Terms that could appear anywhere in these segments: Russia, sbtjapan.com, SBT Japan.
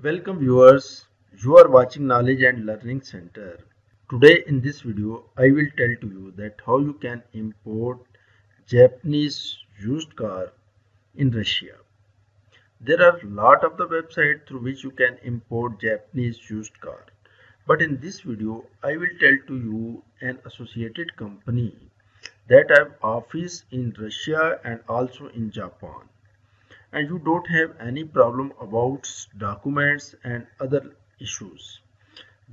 Welcome viewers, you are watching Knowledge and Learning Center. Today in this video, I will tell to you that how you can import Japanese used car in Russia. There are lot of the websites through which you can import Japanese used car. But in this video, I will tell to you an associated company that have office in Russia and also in Japan. And you don't have any problem about documents and other issues.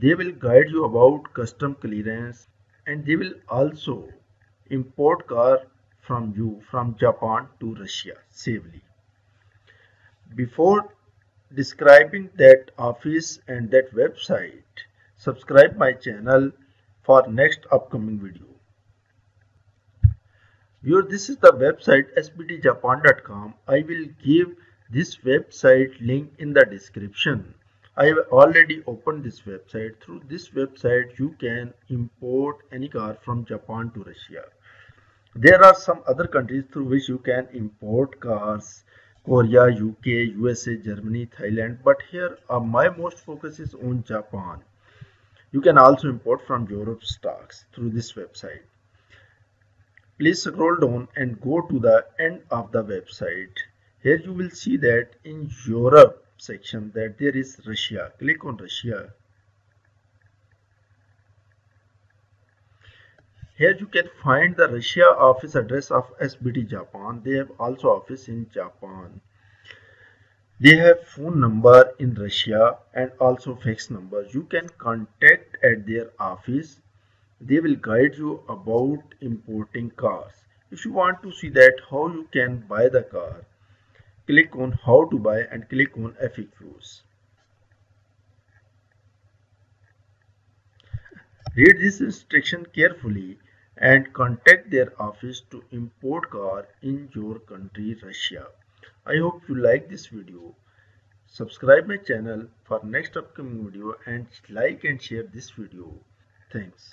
They will guide you about custom clearance and they will also import car from you from Japan to Russia safely. Before describing that office and that website, subscribe my channel for next upcoming video. Here, this is the website sbtjapan.com. I will give this website link in the description. I have already opened this website. Through this website, you can import any car from Japan to Russia. There are some other countries through which you can import cars: Korea, UK, USA, Germany, Thailand. But here, my most focus is on Japan. You can also import from Europe stocks through this website. Please scroll down and go to the end of the website. Here you will see that in Europe section that there is Russia. Click on Russia. Here you can find the Russia office address of SBT Japan. They have also office in Japan. They have phone number in Russia and also fax number. You can contact at their office. They will guide you about importing cars. If you want to see that how you can buy the car, click on how to buy and click on FAQs. Read this instruction carefully and contact their office to import car in your country, Russia. I hope you like this video. Subscribe my channel for next upcoming video and like and share this video. Thanks.